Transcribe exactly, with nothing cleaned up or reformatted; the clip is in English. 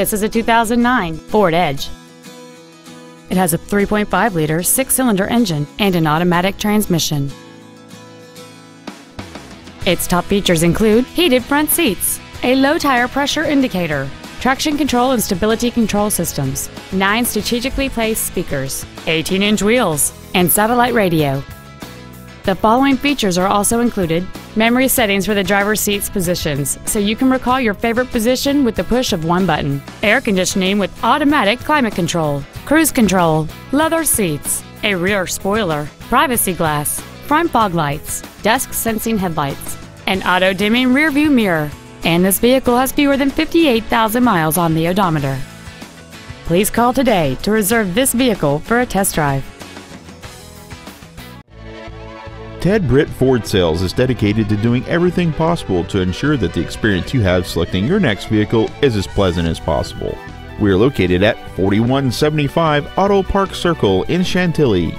This is a two thousand nine Ford Edge. It has a three point five liter six-cylinder engine and an automatic transmission. Its top features include heated front seats, a low tire pressure indicator, traction control and stability control systems, nine strategically placed speakers, eighteen inch wheels, and satellite radio. The following features are also included: memory settings for the driver's seat's positions, so you can recall your favorite position with the push of one button, air conditioning with automatic climate control, cruise control, leather seats, a rear spoiler, privacy glass, front fog lights, dusk sensing headlights, an auto-dimming rearview mirror, and this vehicle has fewer than fifty-eight thousand miles on the odometer. Please call today to reserve this vehicle for a test drive. Ted Britt Ford Sales is dedicated to doing everything possible to ensure that the experience you have selecting your next vehicle is as pleasant as possible. We are located at forty-one seventy-five Auto Park Circle in Chantilly.